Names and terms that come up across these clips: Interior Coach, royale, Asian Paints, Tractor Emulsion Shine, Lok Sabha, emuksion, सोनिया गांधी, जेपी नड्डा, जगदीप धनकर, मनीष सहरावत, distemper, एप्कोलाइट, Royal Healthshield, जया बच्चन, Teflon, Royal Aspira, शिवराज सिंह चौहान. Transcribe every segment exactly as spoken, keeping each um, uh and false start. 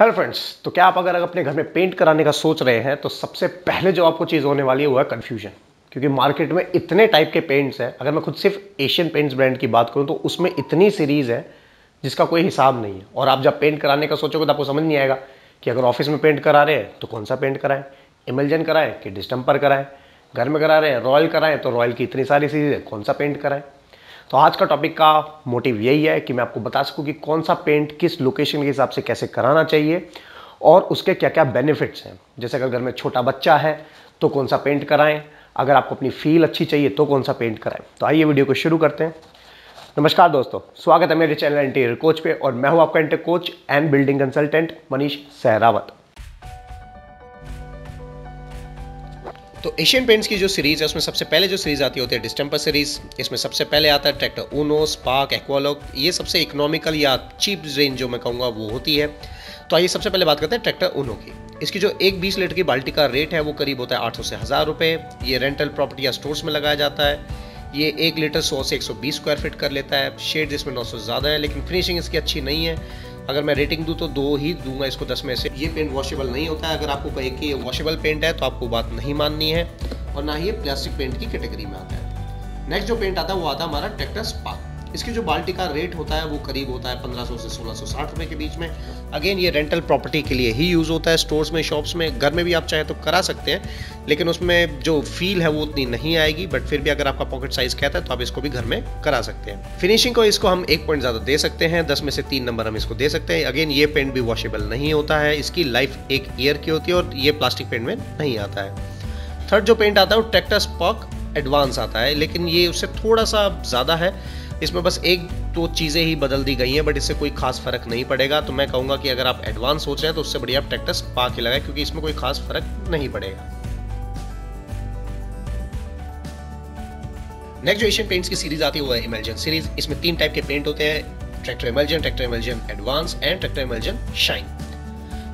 Hello friends, तो क्या आप अगर अपने घर में पेंट कराने का सोच रहे हैं तो सबसे पहले जो आपको चीज़ होने वाली है वो है कन्फ्यूजन, क्योंकि मार्केट में इतने टाइप के पेंट्स हैं। अगर मैं खुद सिर्फ एशियन पेंट्स ब्रांड की बात करूं तो उसमें इतनी सीरीज़ है जिसका कोई हिसाब नहीं है। और आप जब पेंट कराने का सोचोगे तो आपको समझ नहीं आएगा कि अगर ऑफिस में पेंट करा रहे हैं तो कौन सा पेंट कराएं, इमल्जन कराएं कि डिस्टेंपर कराएं, घर में करा रहे हैं रॉयल कराएं तो रॉयल की इतनी सारी सीरीज़ है, कौन सा पेंट कराएं। तो आज का टॉपिक का मोटिव यही है कि मैं आपको बता सकूं कि कौन सा पेंट किस लोकेशन के हिसाब से कैसे कराना चाहिए और उसके क्या क्या बेनिफिट्स हैं। जैसे अगर घर में छोटा बच्चा है तो कौन सा पेंट कराएं, अगर आपको अपनी फील अच्छी चाहिए तो कौन सा पेंट कराएं। तो आइए वीडियो को शुरू करते हैं। नमस्कार दोस्तों, स्वागत है मेरे चैनल इंटीरियर कोच पे और मैं हूँ आपका interior coach and building consultant मनीष सहरावत। तो एशियन पेंट्स की जो सीरीज़ है उसमें सबसे पहले जो सीरीज़ आती होती है डिस्टेंपर सीरीज़। इसमें सबसे पहले आता है ट्रैक्टर ऊनो, स्पार्क, एक्वालॉग। ये सबसे इकोनॉमिकल या चीप रेंज जो मैं कहूँगा वो होती है। तो आइए सबसे पहले बात करते हैं ट्रैक्टर ऊनो की। इसकी जो एक बीस लीटर की बाल्टी का रेट है वो करीब होता है आठ सौ से हज़ार रुपये। ये रेंटल प्रॉपर्टी या स्टोर्स में लगाया जाता है। ये एक लीटर सौ से एक सौ बीस स्क्वायर फीट कर लेता है। शेड इसमें नौ सौ ज़्यादा है लेकिन फिनिशिंग इसकी अच्छी नहीं है। अगर मैं रेटिंग दूँ तो दो ही दूंगा इसको दस में से। ये पेंट वॉशेबल नहीं होता है। अगर आपको कहे कि ये वॉशेबल पेंट है तो आपको बात नहीं माननी है और ना ही ये प्लास्टिक पेंट की कैटेगरी में आता है। नेक्स्ट जो पेंट आता है वो आता है हमारा ट्रैक्टर स्पार्क। इसकी जो बाल्टी का रेट होता है वो करीब होता है पंद्रह सौ से सोलह सौ साठ रुपये के बीच में। अगेन ये रेंटल प्रॉपर्टी के लिए ही यूज़ होता है, स्टोर्स में, शॉप्स में, घर में भी आप चाहे तो करा सकते हैं लेकिन उसमें जो फील है वो उतनी नहीं आएगी। बट फिर भी अगर आपका पॉकेट साइज कहता है तो आप इसको भी घर में करा सकते हैं। फिनिशिंग को इसको हम एक पॉइंट ज़्यादा दे सकते हैं, दस में से तीन नंबर हम इसको दे सकते हैं। अगेन ये पेंट भी वॉशेबल नहीं होता है। इसकी लाइफ एक ईयर की होती है और ये प्लास्टिक पेंट में नहीं आता है। थर्ड जो पेंट आता है वो ट्रैक्टर स्पार्क एडवांस आता है, लेकिन ये उससे थोड़ा सा ज़्यादा है। इसमें बस एक दो तो चीज़ें ही बदल दी गई हैं बट इससे कोई खास फर्क नहीं पड़ेगा। तो मैं कहूँगा कि अगर आप एडवांस सोच रहे हैं तो उससे बढ़िया आप ट्रैक्टर स्पार्क ही लगाएं क्योंकि इसमें कोई खास फर्क नहीं पड़ेगा। नेक्स्ट जो एशियन पेंट्स की सीरीज आती है वो है इमल्जन सीरीज। इसमें तीन टाइप के पेंट होते हैं, tractor emulsion, tractor emulsion advance and tractor emulsion shine.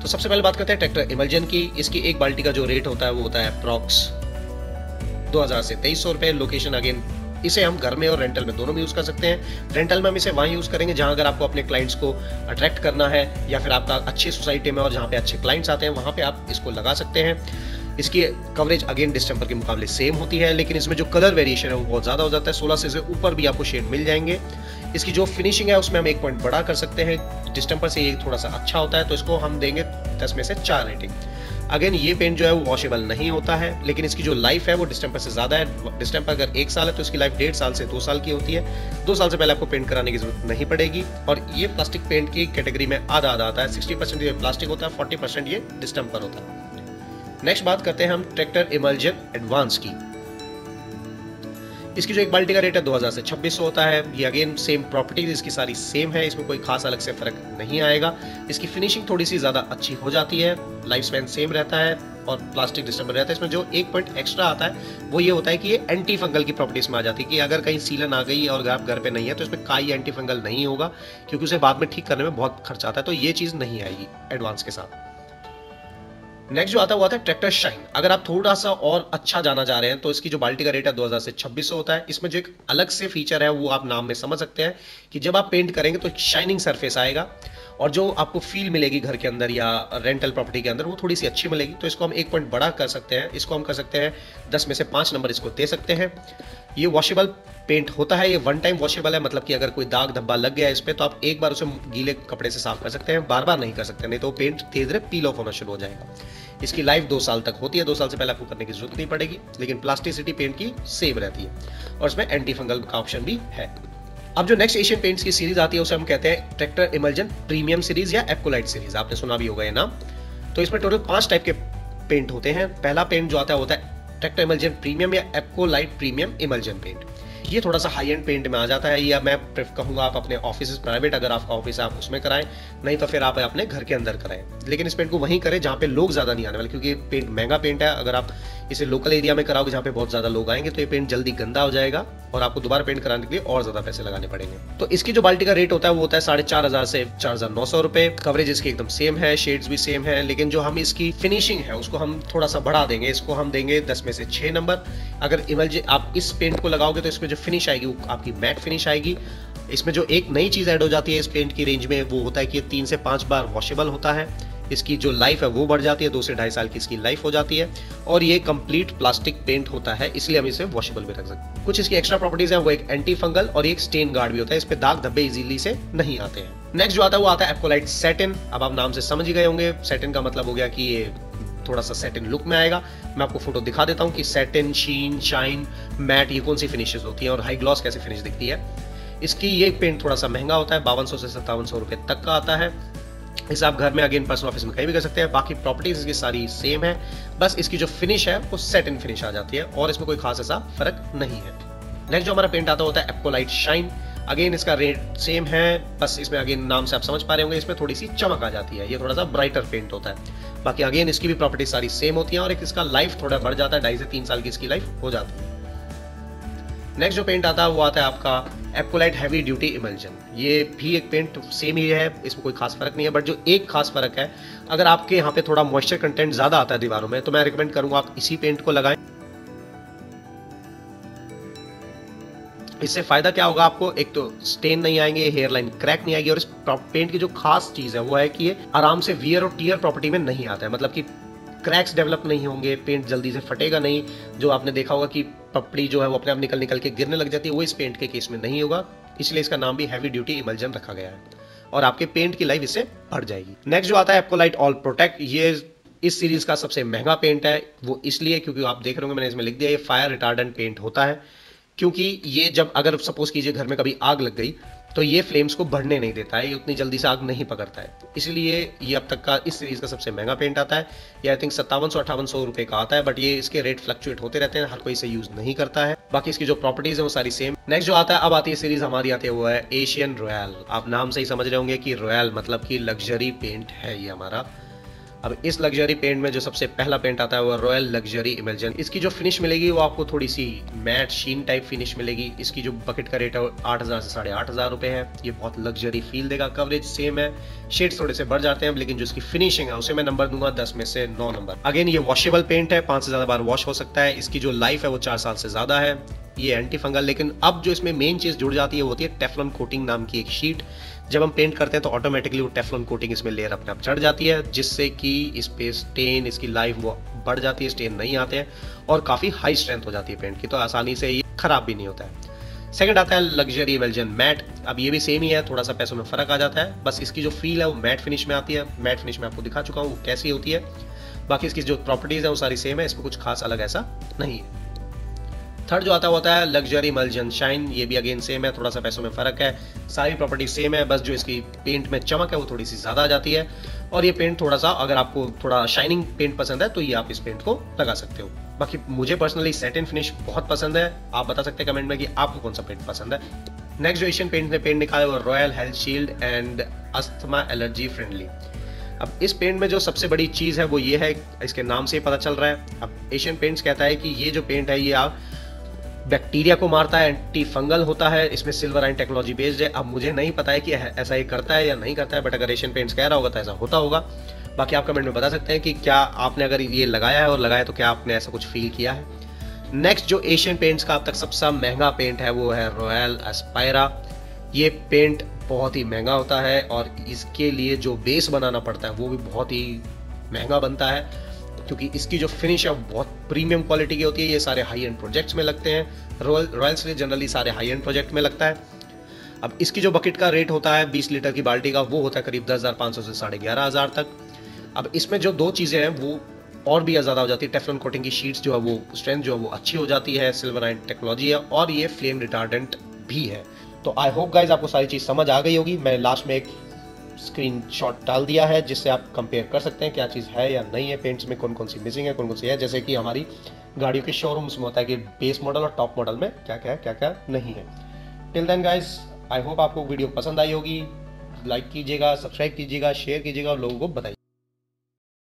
तो सबसे पहले बात करते हैं ट्रैक्टर इमल्जन की। इसकी एक बाल्टी का जो रेट होता है वो होता है अप्रॉक्स दो हज़ार से तेईस सौ रुपये। लोकेशन अगेन इसे हम घर में और रेंटल में दोनों में यूज़ कर सकते हैं। रेंटल में हम इसे वहाँ यूज़ करेंगे जहाँ अगर आपको अपने क्लाइंट्स को अट्रैक्ट करना है या फिर आपका अच्छी सोसाइटी में और जहाँ पे अच्छे क्लाइंट्स आते हैं वहाँ पे आप इसको लगा सकते हैं। इसकी कवरेज अगेन डिस्टेंपर के मुकाबले सेम होती है लेकिन इसमें जो कलर वेरिएशन है वो बहुत ज़्यादा हो जाता है। सोलह से से ऊपर भी आपको शेड मिल जाएंगे। इसकी जो फिनिशिंग है उसमें हम एक पॉइंट बढ़ा कर सकते हैं। डिस्टेंपर से ये थोड़ा सा अच्छा होता है तो इसको हम देंगे दस में से चार रेटिंग। अगेन ये पेंट जो है वो वॉशेबल नहीं होता है लेकिन इसकी जो लाइफ है वो डिस्टेंपर से ज़्यादा है। डिस्टेंपर अगर एक साल है तो इसकी लाइफ डेढ़ साल से दो साल की होती है। दो साल से पहले आपको पेंट कराने की जरूरत नहीं पड़ेगी। और ये प्लास्टिक पेंट की कैटेगरी में आधा आधा आता है। सिक्सटी परसेंट ये प्लास्टिक होता है, फोर्टी परसेंट ये डिस्टेंपर होता है। नेक्स्ट बात करते हैं हम ट्रैक्टर इमल्जन एडवांस की। इसकी जो एक बाल्टी का रेट है दो हज़ार से छब्बीस सौ होता है। ये अगेन सेम प्रॉपर्टीज इसकी सारी सेम है, इसमें कोई खास अलग से फ़र्क नहीं आएगा। इसकी फिनिशिंग थोड़ी सी ज़्यादा अच्छी हो जाती है, लाइफ स्पैन सेम रहता है और प्लास्टिक डिस्टेंपर रहता है। इसमें जो एक पॉइंट एक्स्ट्रा आता है वो ये होता है कि ये एंटी फंगल की प्रॉपर्टीज में आ जाती है कि अगर कहीं सीलन आ गई और आप घर पर नहीं है तो इसमें काई एंटी फंगल नहीं होगा क्योंकि उसे बाद में ठीक करने में बहुत खर्च आता है। तो ये चीज़ नहीं आएगी एडवांस के साथ। नेक्स्ट जो आता हुआ था ट्रैक्टर शाइन। अगर आप थोड़ा सा और अच्छा जाना चाह रहे हैं तो इसकी जो बाल्टी का रेट है दो हज़ार से छब्बीस सौ होता है। इसमें जो एक अलग से फीचर है वो आप नाम में समझ सकते हैं कि जब आप पेंट करेंगे तो एक शाइनिंग सरफेस आएगा और जो आपको फील मिलेगी घर के अंदर या रेंटल प्रॉपर्टी के अंदर वो थोड़ी सी अच्छी मिलेगी। तो इसको हम एक पॉइंट बड़ा कर सकते हैं, इसको हम कर सकते हैं दस में से पाँच नंबर इसको दे सकते हैं। ये वॉशेबल पेंट होता है, ये वन टाइम वॉशेबल है, मतलब कि अगर कोई दाग धब्बा लग गया है इस पर तो आप एक बार उसे गीले कपड़े से साफ कर सकते हैं, बार बार नहीं कर सकते, नहीं तो पेंट धीरे धीरे पील ऑफ होना शुरू हो जाएगा। इसकी लाइफ दो साल तक होती है, दो साल से पहले आपको करने की जरूरत नहीं पड़ेगी। लेकिन प्लास्टिसिटी पेंट की सेम रहती है और इसमें एंटी फंगल का ऑप्शन भी है। अब जो नेक्स्ट एशियन पेंट्स की सीरीज आती है उसे हम कहते हैं ट्रैक्टर इमल्जन प्रीमियम सीरीज या एप्कोलाइट सीरीज, आपने सुना भी होगा ये नाम। तो इसमें टोटल पांच टाइप के पेंट होते हैं। पहला पेंट जो आता है होता है ट्रैक्टर इमल्जन प्रीमियम या एप्कोलाइट प्रीमियम इमल्जन पेंट। ये थोड़ा सा हाई एंड पेंट में आ जाता है या मैं कहूँगा आप अपने ऑफिस, प्राइवेट अगर आपका ऑफिस है आप उसमें कराएं, नहीं तो फिर आप अपने घर के अंदर कराएं। लेकिन इस पेंट को वहीं करें जहाँ पे लोग ज़्यादा नहीं आने वाले क्योंकि पेंट महंगा पेंट है। अगर आप इसे लोकल एरिया में कराओगे जहाँ पे बहुत ज़्यादा लोग आएंगे तो ये पेंट जल्दी गंदा हो जाएगा और आपको दोबारा पेंट कराने के लिए और ज़्यादा पैसे लगाने पड़ेंगे। तो इसकी जो बाल्टी का रेट होता है वो होता है साढ़े चार हज़ार से चार हज़ार नौ सौ रुपये। कवरेज इसकी एकदम सेम है, शेड्स भी सेम है, लेकिन जो हम इसकी फिनिशिंग है उसको हम थोड़ा सा बढ़ा देंगे, इसको हम देंगे दस में से छः नंबर। अगर इमल्जन आप इस पेंट को लगाओगे तो इसमें फिनिश आएगी वो आपकी मैट फिनिश आएगी। इसमें जो एक नई चीज ऐड हो जाती है इस पेंट की रेंज में वो होता है कि तीन से पांच बार वॉशेबल होता है। इसकी जो लाइफ है वो बढ़ जाती है, दो से ढाई साल की इसकी लाइफ हो जाती है। और ये कंप्लीट प्लास्टिक पेंट होता है, इसलिए हम इसे वॉशेबल भी रख सकते हैं। कुछ इसकी एक्स्ट्रा प्रॉपर्टीज हैं, वो एक एंटी फंगल और एक स्टेन गार्ड भी होता है, इस पे दाग धब्बे इजीली से नहीं आते हैं। नेक्स्ट जो आता है वो आता है एप्कोलाइट सैटिन। अब आप नाम से समझ ही गए होंगे, सैटिन का मतलब हो गया कि ये थोड़ा सा सैटिन लुक में आएगा। मैं आपको फोटो दिखा देता हूँ कि सैटिन, शीन, शाइन, मैट ये कौन सी फिनिशेस होती है और हाई ग्लॉस कैसे फिनिश दिखती है। इसकी ये पेंट थोड़ा सा महंगा होता है, बावन सौ से सत्तावन सौ रुपये तक का आता है। इसे आप घर में, अगेन पर्सनल ऑफिस में कहीं भी कर सकते हैं। बाकी प्रॉपर्टीज इसकी सारी सेम है, बस इसकी जो फिनिश है वो सैटिन फिनिश आ जाती है और इसमें कोई खास ऐसा फर्क नहीं है। नेक्स्ट जो हमारा पेंट आता होता है एप्कोलाइट शाइन। अगेन इसका रेट सेम है, बस इसमें अगेन नाम से आप समझ पा रहे होंगे इसमें थोड़ी सी चमक आ जाती है, ये थोड़ा सा ब्राइटर पेंट होता है। बाकी अगेन इसकी भी प्रॉपर्टी सारी सेम होती है और एक इसका लाइफ थोड़ा बढ़ जाता है, ढाई से तीन साल की इसकी लाइफ हो जाती है। नेक्स्ट जो पेंट आता है वो आता है आपका एप्कोलाइट हैवी ड्यूटी इमल्जन। ये भी एक पेंट सेम ही है, इसमें कोई खास फर्क नहीं है, बट जो एक खास फर्क है, अगर आपके यहाँ पे थोड़ा मॉइस्चर कंटेंट ज़्यादा आता है दीवारों में तो मैं रिकमेंड करूँगा आप इसी पेंट को लगाएं। इससे फ़ायदा क्या होगा, आपको एक तो स्टेन नहीं आएंगे, हेयरलाइन क्रैक नहीं आएगी, और इस पेंट की जो खास चीज़ है वो है कि ये आराम से वियर और टीयर प्रॉपर्टी में नहीं आता है, मतलब कि क्रैक्स डेवलप नहीं होंगे, पेंट जल्दी से फटेगा नहीं। जो आपने देखा होगा कि पपड़ी जो है वो अपने आप निकल निकल के गिरने लग जाती है, वो इस पेंट के केस में नहीं होगा, इसलिए इसका नाम भी हैवी ड्यूटी इमल्जन रखा गया है और आपके पेंट की लाइफ इससे बढ़ जाएगी। नेक्स्ट जो आता है एप्कोलाइट ऑल प्रोटेक्ट, ये इस सीरीज का सबसे महंगा पेंट है, वो इसलिए क्योंकि आप देख रहे होंगे मैंने इसमें लिख दिया ये फायर रिटार्डेंट पेंट होता है, क्योंकि ये जब अगर सपोज कीजिए घर में कभी आग लग गई तो ये फ्लेम्स को बढ़ने नहीं देता है, ये उतनी जल्दी से आग नहीं पकड़ता है, इसलिए ये अब तक का इस सीरीज़ का सबसे महंगा पेंट आता है। ये आई थिंक सत्तावन सौ अट्ठावन सौ रुपये का आता है, बट ये इसके रेट फ्लक्चुएट होते रहते हैं, हर कोई इसे यूज़ नहीं करता है। बाकी इसकी जो प्रॉपर्टीज़ है वो सारी सेम। नेक्स्ट जो आता है, अब आती है सीरीज़ हमारी, आती है वो है एशियन रॉयल। आप नाम से ही समझ रहे होंगे कि रॉयल मतलब कि लग्जरी पेंट है ये हमारा। अब इस लग्जरी पेंट में जो सबसे पहला पेंट आता है वो रॉयल लग्जरी इमल्जन। इसकी जो फिनिश मिलेगी वो आपको थोड़ी सी मैट शीन टाइप फिनिश मिलेगी। इसकी जो बकेट का रेट है वो आठ हज़ार से साढ़े आठ हज़ार रुपये है। ये बहुत लग्जरी फील देगा, कवरेज सेम है, शेड्स थोड़े से बढ़ जाते हैं, लेकिन जो इसकी फिनिशिंग है उसे मैं नंबर दूंगा दस में से नौ नंबर। अगेन ये वॉशेबल पेंट है, पाँच से ज़्यादा बार वॉश हो सकता है। इसकी जो लाइफ है वो चार साल से ज़्यादा है। ये एंटी फंगल, लेकिन अब जो इसमें मेन चीज़ जुड़ जाती है वो होती है टेफ्लॉन कोटिंग नाम की एक शीट। जब हम पेंट करते हैं तो ऑटोमेटिकली वो टेफ्लॉन कोटिंग इसमें लेयर अपने आप चढ़ जाती है, जिससे कि इस पे स्टेन, इसकी लाइफ वो बढ़ जाती है, स्टेन नहीं आते हैं और काफ़ी हाई स्ट्रेंथ हो जाती है पेंट की, तो आसानी से ये खराब भी नहीं होता है। सेकंड आता है लग्जरी इमल्जन मैट। अब ये भी सेम ही है, थोड़ा सा पैसों में फ़र्क आ जाता है, बस इसकी जो फील है वो मैट फिनिश में आती है। मैट फिनिश में आपको दिखा चुका हूँ वो कैसी होती है। बाकी इसकी जो प्रॉपर्टीज़ हैं वो सारी सेम है, इसमें कुछ खास अलग ऐसा नहीं है। थर्ड जो आता होता है लग्जरी इमल्जन शाइन। ये भी अगेन सेम है, थोड़ा सा पैसों में फ़र्क है, सारी प्रॉपर्टी सेम है, बस जो इसकी पेंट में चमक है वो थोड़ी सी ज़्यादा आ जाती है। और ये पेंट थोड़ा सा, अगर आपको थोड़ा शाइनिंग पेंट पसंद है तो ये आप इस पेंट को लगा सकते हो। बाकी मुझे पर्सनली सैटिन फिनिश बहुत पसंद है, आप बता सकते हैं कमेंट में कि आपको कौन सा पेंट पसंद है। नेक्स्ट जो एशियन पेंट ने पेंट निकाला है वो royal हेल्थशील्ड and asthma allergy friendly. अब इस पेंट में जो सबसे बड़ी चीज़ है वो ये है, इसके नाम से ही पता चल रहा है। अब एशियन पेंट्स कहता है कि ये जो पेंट है ये आप बैक्टीरिया को मारता है, एंटी फंगल होता है, इसमें सिल्वर आयन टेक्नोलॉजी बेस्ड है। अब मुझे नहीं पता है कि ऐसा ये करता है या नहीं करता है, बट अगर एशियन पेंट्स कह रहा होगा तो ऐसा होता होगा। बाकी आप कमेंट में बता सकते हैं कि क्या आपने अगर ये लगाया है और लगाया तो क्या आपने ऐसा कुछ फील किया है। नेक्स्ट जो एशियन पेंट्स का अब तक सबसे महंगा पेंट है वो है रॉयल एस्पायरा। ये पेंट बहुत ही महंगा होता है और इसके लिए जो बेस बनाना पड़ता है वो भी बहुत ही महंगा बनता है, क्योंकि इसकी जो फिनिश है बहुत प्रीमियम क्वालिटी की होती है। ये सारे हाई एंड प्रोजेक्ट्स में लगते हैं, रॉयल रॉयल से जनरली सारे हाई एंड प्रोजेक्ट में लगता है। अब इसकी जो बकेट का रेट होता है बीस लीटर की बाल्टी का, वो होता है करीब दस हज़ार पाँच सौ से साढ़े ग्यारह हज़ार तक। अब इसमें जो दो चीज़ें हैं वो और भी ज़्यादा हो जाती है, टेफ्लॉन कोटिंग की शीट्स जो है वो स्ट्रेंथ जो है वो अच्छी हो जाती है, सिल्वर आयन टेक्नोलॉजी है और ये फ्लेम रिटार्डेंट भी है। तो आई होप गाइज आपको सारी चीज़ समझ आ गई होगी। मैं लास्ट में एक स्क्रीनशॉट डाल दिया है जिससे आप कंपेयर कर सकते हैं क्या चीज़ है या नहीं है, पेंट्स में कौन कौन सी मिसिंग है, कौन कौन सी है। जैसे कि हमारी गाड़ियों के शोरूम्स में होता है कि बेस मॉडल और टॉप मॉडल में क्या क्या है, क्या क्या नहीं है। Till then guys, I hope आपको वीडियो पसंद आई होगी। लाइक कीजिएगा, सब्सक्राइब कीजिएगा, शेयर कीजिएगा और लोगों को बताइए।